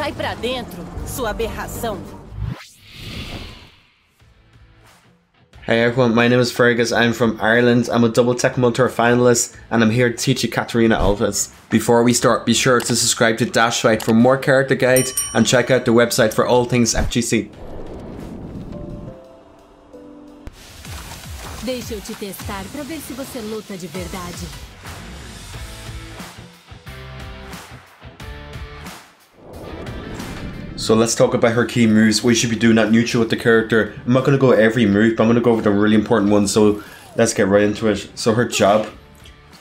Cai pra dentro, sua aberração. Hey everyone, my name is Fergus, I'm from Ireland, I'm a double Tech Mentor finalist and I'm here to teach you Katarina Alves. Before we start, be sure to subscribe to Dash Fight for more character guides and check out the website for all things FGC. Deixa eu te testar pra ver se você luta de verdade. So let's talk about her key moves, what you should be doing at neutral with the character. I'm not going to go every move, but I'm going to go over the really important ones, so let's get right into it. So her jab,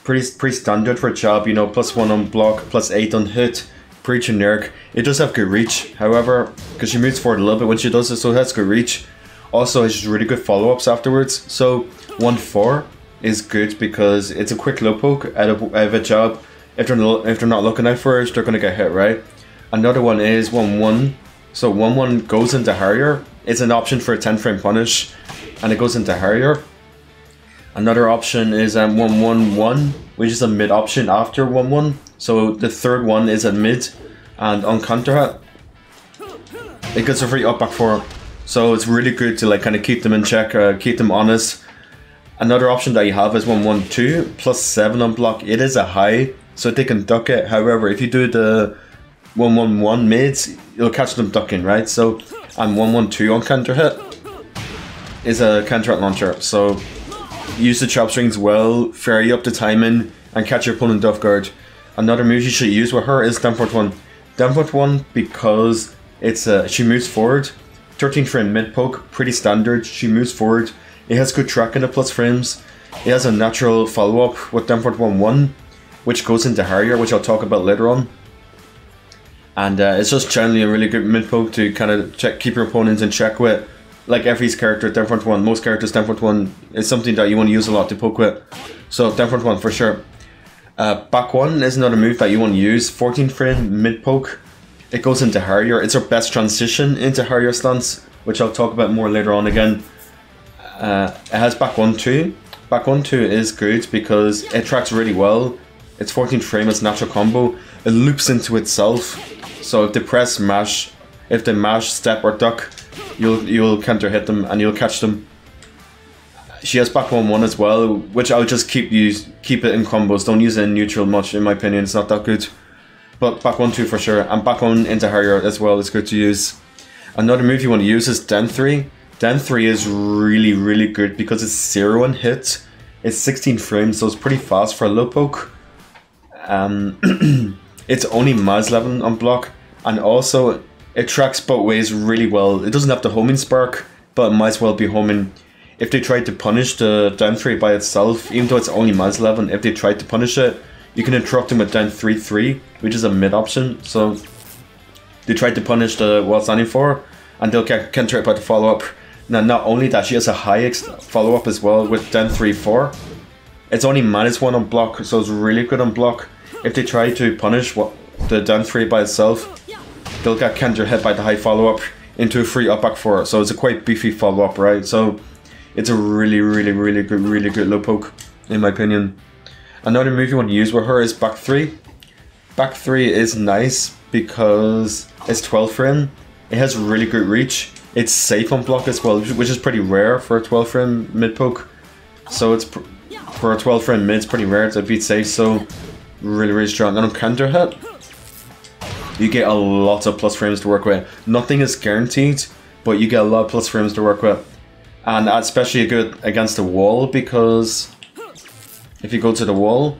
pretty standard for a jab, you know, +1 on block, +8 on hit, pretty generic. It does have good reach, however, because she moves forward a little bit when she does it, so it has good reach. Also, it's just really good follow-ups afterwards. So 1-4 is good because it's a quick low poke out of a jab. If they're not looking out for it, they're going to get hit, right? Another one is 1-1. So 1-1 goes into Harrier. It's an option for a 10 frame punish and it goes into Harrier. Another option is 1-1-1, which is a mid option after 1-1. So the third one is a mid, and on counter hit, it gets a free up back 4. So it's really good to like kind of keep them in check, keep them honest. Another option that you have is 1-1-2, +7 on block. It is a high, so they can duck it. However, if you do the 1-1-1 mids, you'll catch them ducking, right? So, and 1-1-2 on counter hit is a counter hit launcher. So, use the chop strings well, ferry up the timing, and catch your opponent off guard. Another move you should use with her is down-forward-1. Down-forward-1 because it's she moves forward. 13 frame mid poke, pretty standard. She moves forward. It has good tracking at +frames. It has a natural follow up with down-forward-1-1, which goes into Harrier, which I'll talk about later on. And it's just generally a really good mid poke to kind of keep your opponents in check with. Like every character, down-forward-1, most characters, down-forward-1 is something that you want to use a lot to poke with. So down-forward-1 for sure. Back 1 is another move that you want to use. 14 frame mid poke. It goes into Harrier. It's our best transition into Harrier stance, which I'll talk about more later on again. It has back 1-2. Back 1-2 is good because it tracks really well. It's 14 frame, it's natural combo. It loops into itself. So if they press mash, if they mash, step or duck, you'll counter hit them and you'll catch them. She has back 1-1 as well, which I'll just keep it in combos. Don't use it in neutral much, in my opinion. It's not that good. But back 1-2 for sure, and back 1 into Harrier as well is good to use. Another move you want to use is den-3. Den-3 is really good because it's 0 on hit. It's 16 frames, so it's pretty fast for a low poke. It's only -11 on block, and also it tracks both ways really well. It doesn't have the homing spark, but it might as well be homing. If they tried to punish the den-3 by itself, even though it's only -11, if they tried to punish it, you can interrupt them with down-3-3, which is a mid option. So they try to punish the wall standing for, and they'll counter it by the follow up. Now, not only that, she has a high follow up as well with down-3-4. It's only -1 on block, so it's really good on block. If they try to punish the down-3 by itself, they'll get counter hit by the high follow up into a free up back 4. So it's a quite beefy follow up, right? So it's a really good low poke, in my opinion. Another move you want to use with her is back 3. Back 3 is nice because it's 12 frame. It has really good reach. It's safe on block as well, which is pretty rare for a 12 frame mid poke. So it's for a 12 frame mid, it's pretty rare to beat safe. So really strong. And on counter hit, you get a lot of +frames to work with. Nothing is guaranteed, but you get a lot of +frames to work with, and especially good against the wall because if you go to the wall,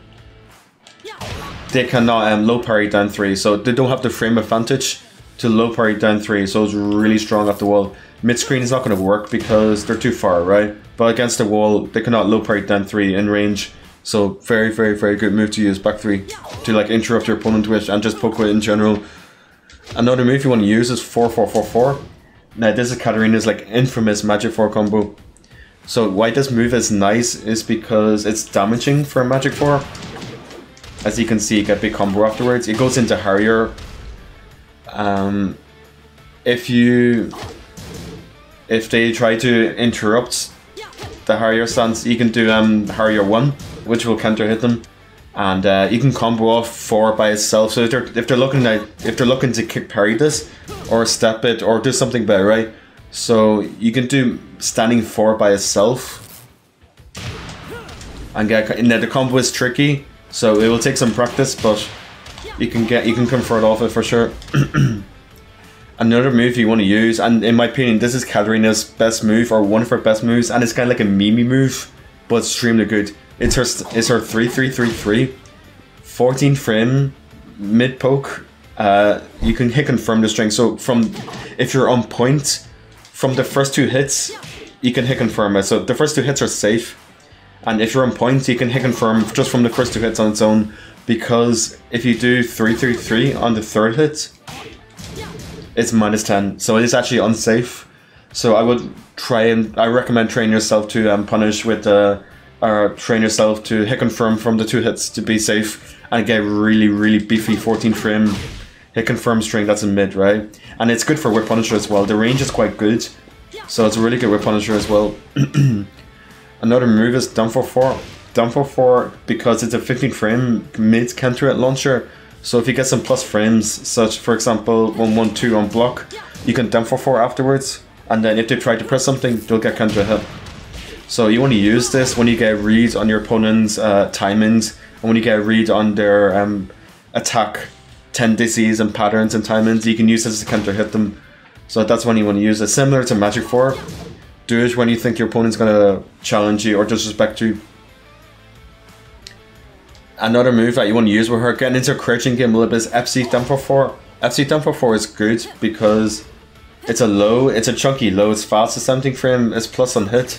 they cannot low parry down-3, so they don't have the frame advantage to low parry down-3, so it's really strong off the wall. Mid-screen is not going to work because they're too far, right? But against the wall, they cannot low parry down-3 in range, so very good move to use back 3 to like interrupt your opponent with and just poke it in general. Another move you want to use is 4-4-4-4. Now this is Katarina's like infamous Magic 4 combo. So why this move is nice is because it's damaging for a Magic 4. As you can see, you get a big combo afterwards. It goes into Harrier. If they try to interrupt the Harrier stance, you can do Harrier 1, which will counter hit them. and you can combo off forward by itself. So if they're looking to kick parry this, or step it, or do something better, right? So you can do standing forward by itself, and get. And the combo is tricky, so it will take some practice, but you can comfort off it for sure. Another move you want to use, and in my opinion, this is Katarina's best move, or one of her best moves, and it's kind of like a Mimi move, but it's extremely good. It's her 3-3-3-3, 14 frame, mid poke. You can hit confirm the string. So if you're on point, from the first two hits, you can hit confirm it. So the first two hits are safe, and if you're on point, you can hit confirm just from the first two hits on its own, because if you do 3-3-3 on the third hit, it's -10, so it is actually unsafe. So I would recommend training yourself to punish with or train yourself to hit confirm from the two hits to be safe and get really beefy 14 frame hit confirm string that's in mid, right? And it's good for whip punisher as well. The range is quite good, so it's a really good whip punisher as well. Another move is down for four, because it's a 15 frame mid counter at launcher. So if you get some plus frames, such for example 1-1-2 on block, you can down for 4 afterwards, and then if they try to press something, they'll get counter hit. So you want to use this when you get a read on your opponent's timings, and when you get a read on their attack tendencies and patterns and timings, you can use this to counter hit them. So that's when you want to use it. Similar to Magic 4, do it when you think your opponent's going to challenge you or disrespect you. Another move that you want to use with her, getting into crouching game a little bit, is FC down for 4. FC down for 4 is good because it's a low, it's a chunky low, it's fast at 17 frame, it's plus on hit.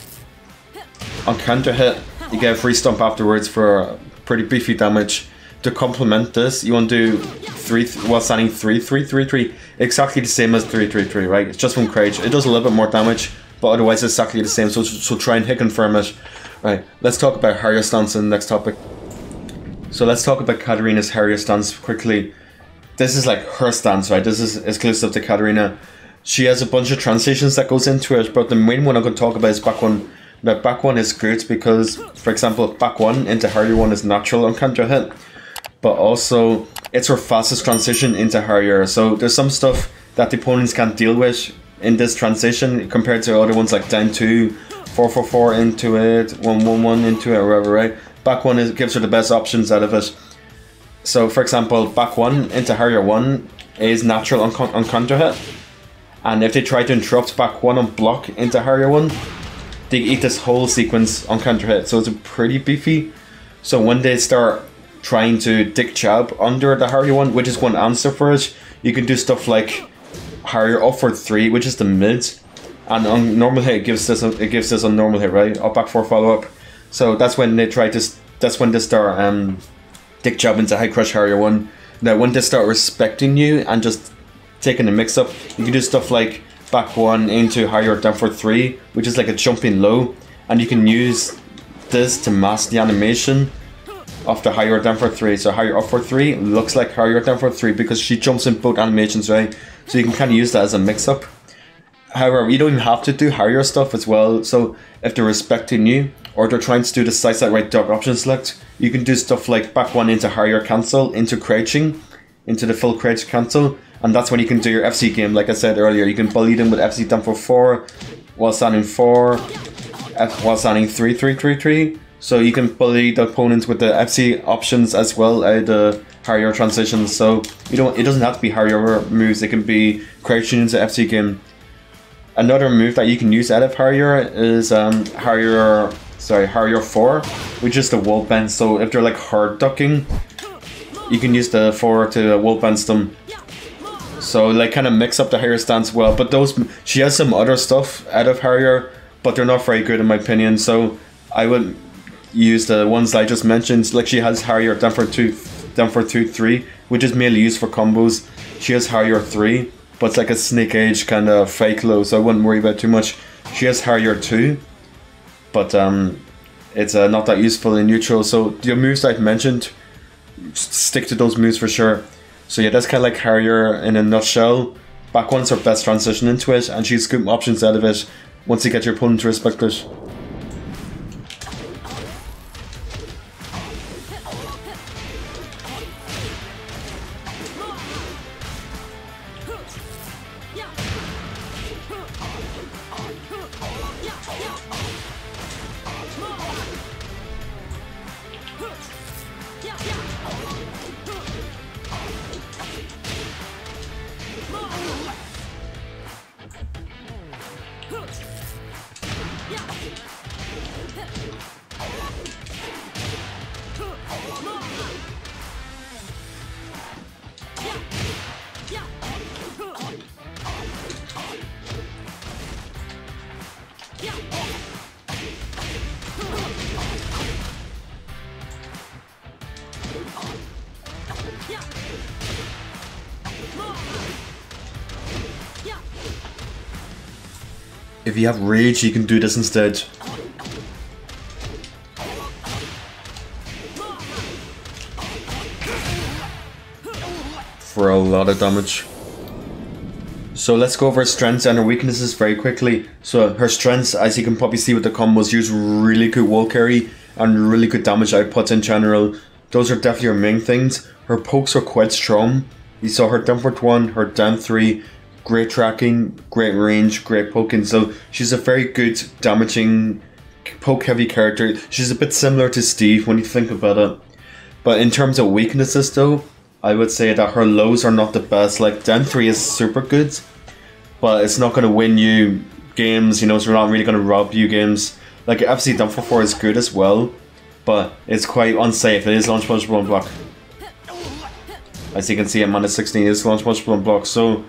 On counter hit, you get a free stomp afterwards for pretty beefy damage. To complement this, you want to do 3 while standing 3-3-3-3, exactly the same as 3-3-3, right? It's just from crouch. It does a little bit more damage, but otherwise it's exactly the same, so try and hit confirm it. Right, let's talk about Harrier stance in the next topic. So let's talk about Katarina's Harrier stance quickly. This is like her stance, right? This is exclusive to Katarina. She has a bunch of transitions that goes into it, but the main one I'm going to talk about is back one. Now back one is good because, for example, back one into Harrier one is natural on counter hit, but also it's her fastest transition into Harrier. So there's some stuff that the opponents can't deal with in this transition compared to other ones like down 2, 4-4-4 into it, 1-1-1 into it, or whatever, right? Back one gives her the best options out of it. So for example, back one into Harrier one is natural on counter hit, and if they try to interrupt back one on block into Harrier one, they eat this whole sequence on counter hit. So it's a pretty beefy. So when they start trying to dick jab under the Harrier one, which is one answer for it, you can do stuff like Harrier upward 3, which is the mid, and on normal hit it gives this on normal hit, right? Up back 4 follow up. So that's when they try to. That's when they start dick jab into high crush Harrier one. Now when they start respecting you and just taking a mix up, you can do stuff like back one into Harrier down for 3, which is like a jumping low, and you can use this to mask the animation of the Harrier down for 3. So Harrier up for 3 looks like Harrier down for 3 because she jumps in both animations, right? So you can kind of use that as a mix up. However, you don't even have to do Harrier stuff as well. So if they're respecting you, or they're trying to do the side side right dog option select, you can do stuff like back one into Harrier cancel, into crouching, into the full crouch cancel, and that's when you can do your FC game. Like I said earlier, you can bully them with FC down for 4 while standing 4, while standing 3-3-3-3. So you can bully the opponents with the FC options as well as the Harrier transitions. So you don't. It doesn't have to be Harrier moves. It can be crouching into FC game. Another move that you can use out of Harrier is Harrier 4, which is the wall bend. So if they're like hard ducking, you can use the 4 to wall bend them. So like kind of mix up the Harrier stance well. But she has some other stuff out of Harrier, but they're not very good in my opinion. So I would use the ones that I just mentioned. Like she has Harrier down for 2-3, which is mainly used for combos. She has Harrier 3, but it's like a snake edge kind of fake low, so I wouldn't worry about it too much. She has Harrier 2, but it's not that useful in neutral. So the moves I've mentioned, stick to those moves for sure. So yeah, that's kind of like Harrier in a nutshell. Back one's her best transition into it, and she's good options out of it once you get your opponent to respect it. If you have rage, you can do this instead. For a lot of damage. So let's go over her strengths and her weaknesses very quickly. So her strengths, as you can probably see with the combos, use really good wall carry and really good damage outputs in general. Those are definitely her main things. Her pokes are quite strong. You saw her downward one, her down three, great tracking, great range, great poking. So she's a very good damaging, poke heavy character. She's a bit similar to Steve when you think about it. But in terms of weaknesses though, I would say that her lows are not the best. Like down three is super good, but it's not going to win you games, you know, so we're not really going to rob you games. Like FC down for four is good as well, but it's quite unsafe. It is launch punchable and block. As you can see, at minus 16 is launch punchable and block. So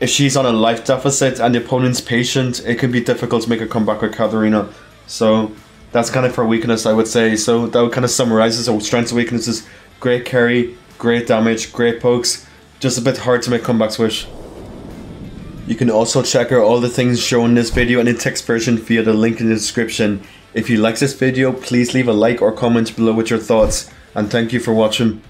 if she's on a life deficit and the opponent's patient, it can be difficult to make a comeback with Katarina. So that's kind of her weakness, I would say. So that kind of summarizes her strengths and weaknesses. Great carry, great damage, great pokes, just a bit hard to make comebacks with. You can also check out all the things shown in this video and in text version via the link in the description. If you liked this video, please leave a like or comment below with your thoughts, and thank you for watching.